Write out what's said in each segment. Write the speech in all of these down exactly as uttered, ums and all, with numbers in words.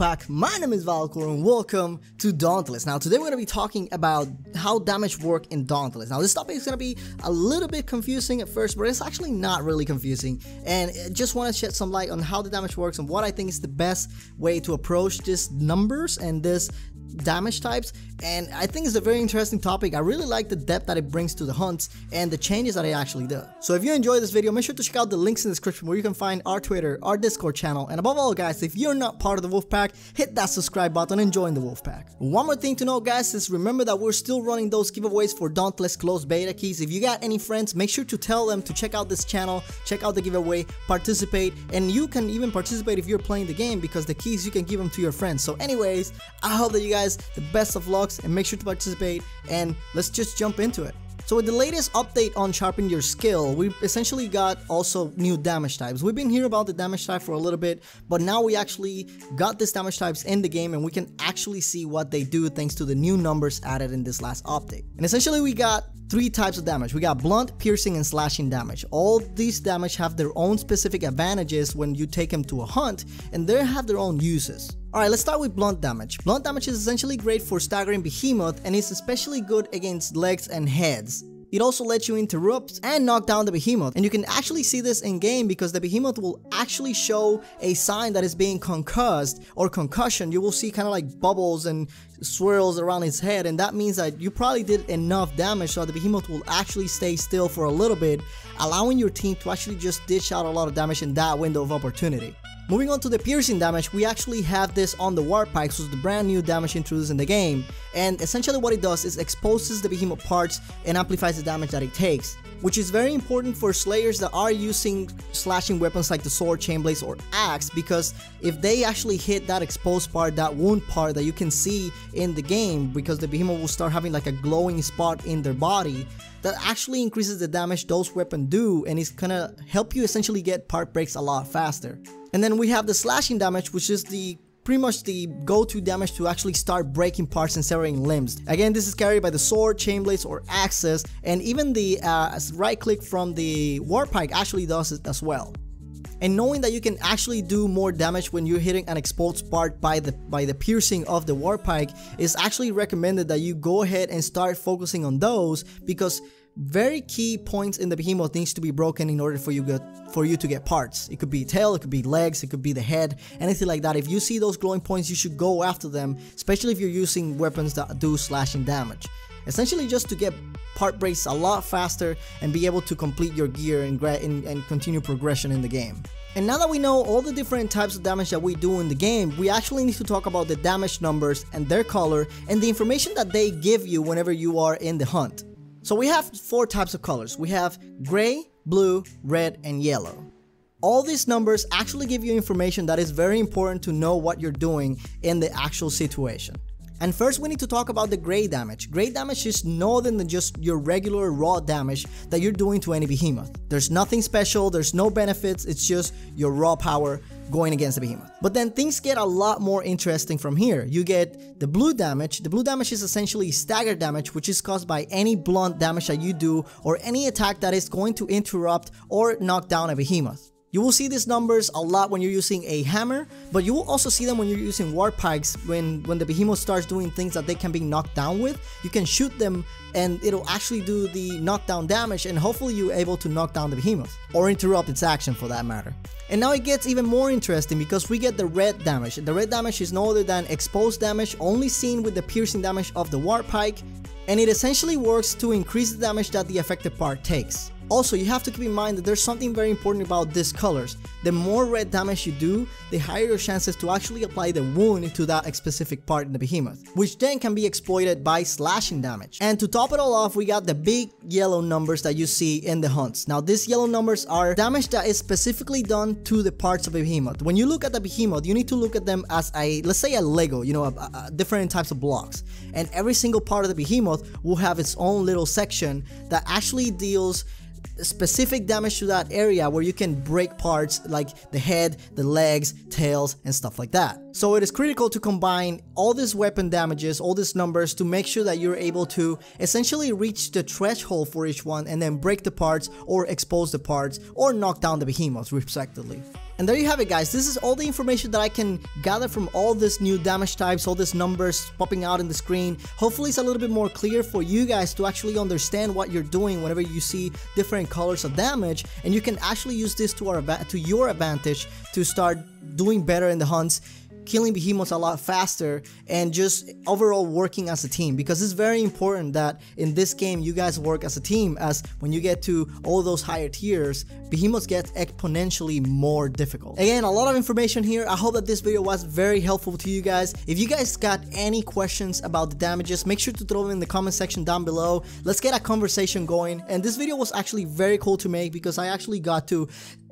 Wolfpack. My name is Vahlkor and welcome to Dauntless. Now today we're going to be talking about how damage work in Dauntless. Now this topic is going to be a little bit confusing at first, but it's actually not really confusing, and I just want to shed some light on how the damage works and what I think is the best way to approach these numbers and this damage types. And I think it's a very interesting topic. I really like the depth that it brings to the hunts and the changes that it actually does. So if you enjoyed this video, make sure to check out the links in the description where you can find our Twitter, our Discord channel, and above all guys, if you're not part of the Wolfpack, hit that subscribe button and join the Wolfpack. One more thing to know guys is remember that we're still running those giveaways for Dauntless Closed Beta Keys. If you got any friends, make sure to tell them to check out this channel, check out the giveaway, participate, and you can even participate if you're playing the game because the keys you can give them to your friends. So anyways, I hope that you guys the best of lucks and make sure to participate, and let's just jump into it. So with the latest update on sharpen your skill, we essentially got also new damage types. We've been hearing about the damage type for a little bit, but now we actually got these damage types in the game and we can actually see what they do thanks to the new numbers added in this last update. And essentially we got three types of damage. We got blunt, piercing, and slashing damage. All these damage have their own specific advantages when you take them to a hunt, and they have their own uses. Alright, let's start with blunt damage. Blunt damage is essentially great for staggering behemoth and is especially good against legs and heads. It also lets you interrupt and knock down the behemoth, and you can actually see this in game because the behemoth will actually show a sign that is being concussed or concussion. You will see kind of like bubbles and swirls around its head, and that means that you probably did enough damage so that the behemoth will actually stay still for a little bit, allowing your team to actually just dish out a lot of damage in that window of opportunity. Moving on to the piercing damage, we actually have this on the Warpack, so it's the brand new damage introduced in the game, and essentially what it does is exposes the behemoth parts and amplifies the damage that it takes, which is very important for slayers that are using slashing weapons like the sword, chainblades, or axe, because if they actually hit that exposed part, that wound part that you can see in the game, because the behemoth will start having like a glowing spot in their body, that actually increases the damage those weapons do, and it's gonna help you essentially get part breaks a lot faster. And then we have the slashing damage, which is the pretty much the go-to damage to actually start breaking parts and severing limbs. Again, this is carried by the sword, chainblades, or axes, and even the uh, right click from the Warpack actually does it as well. And knowing that you can actually do more damage when you're hitting an exposed part by the by the piercing of the Warpack, is actually recommended that you go ahead and start focusing on those, because very key points in the behemoth needs to be broken in order for you get for you to get parts. It could be tail, it could be legs, it could be the head, anything like that. If you see those glowing points, you should go after them, especially if you're using weapons that do slashing damage. Essentially just to get part breaks a lot faster and be able to complete your gear and, and, and continue progression in the game. And now that we know all the different types of damage that we do in the game, we actually need to talk about the damage numbers and their color and the information that they give you whenever you are in the hunt. So we have four types of colors. We have gray, blue, red, and yellow. All these numbers actually give you information that is very important to know what you're doing in the actual situation. And first we need to talk about the gray damage. Gray damage is nothing than just your regular raw damage that you're doing to any behemoth. There's nothing special, there's no benefits, it's just your raw power going against the behemoth. But then things get a lot more interesting from here. You get the blue damage. The blue damage is essentially stagger damage, which is caused by any blunt damage that you do or any attack that is going to interrupt or knock down a behemoth. You will see these numbers a lot when you're using a hammer, but you will also see them when you're using warpikes. When, when the behemoth starts doing things that they can be knocked down with, you can shoot them and it'll actually do the knockdown damage, and hopefully you're able to knock down the behemoth or interrupt its action for that matter. And now it gets even more interesting because we get the red damage. The red damage is no other than exposed damage, only seen with the piercing damage of the warpike, and it essentially works to increase the damage that the affected part takes. Also, you have to keep in mind that there's something very important about these colors. The more red damage you do, the higher your chances to actually apply the wound to that specific part in the behemoth, which then can be exploited by slashing damage. And to top it all off, we got the big yellow numbers that you see in the hunts. Now, these yellow numbers are damage that is specifically done to the parts of a behemoth. When you look at the behemoth, you need to look at them as a, let's say a Lego, you know, a, a different types of blocks. And every single part of the behemoth will have its own little section that actually deals specific damage to that area, where you can break parts like the head, the legs, tails, and stuff like that. So it is critical to combine all these weapon damages, all these numbers, to make sure that you're able to essentially reach the threshold for each one and then break the parts or expose the parts or knock down the behemoths respectively. And there you have it, guys. This is all the information that I can gather from all this new damage types, all these numbers popping out in the screen. Hopefully it's a little bit more clear for you guys to actually understand what you're doing whenever you see different colors of damage, and you can actually use this to our to your advantage to start doing better in the hunts, killing behemoths a lot faster, and just overall working as a team, because it's very important that in this game you guys work as a team, as when you get to all those higher tiers, behemoths get exponentially more difficult. Again, a lot of information here. I hope that this video was very helpful to you guys. If you guys got any questions about the damages, make sure to throw them in the comment section down below. Let's get a conversation going. And this video was actually very cool to make, because I actually got to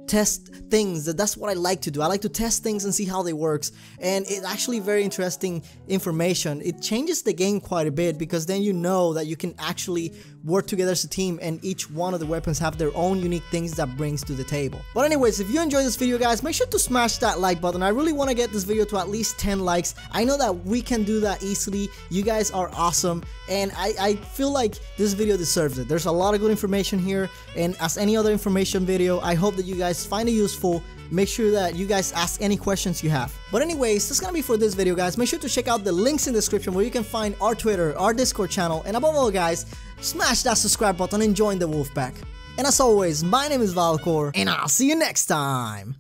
test things. That's what I like to do. I like to test things and see how they works, and it's actually very interesting information. It changes the game quite a bit, because then you know that you can actually work together as a team, and each one of the weapons have their own unique things that brings to the table. But anyways, if you enjoyed this video, guys, make sure to smash that like button. I really want to get this video to at least ten likes. I know that we can do that easily. You guys are awesome, and I, I feel like this video deserves it. There's a lot of good information here, and as any other information video, I hope that you guys find it useful. Make sure that you guys ask any questions you have. But anyways, that's gonna be for this video, guys. Make sure to check out the links in the description where you can find our Twitter, our Discord channel, and above all, guys, smash that subscribe button and join the Wolfpack. And as always, my name is Vahlkor, and I'll see you next time.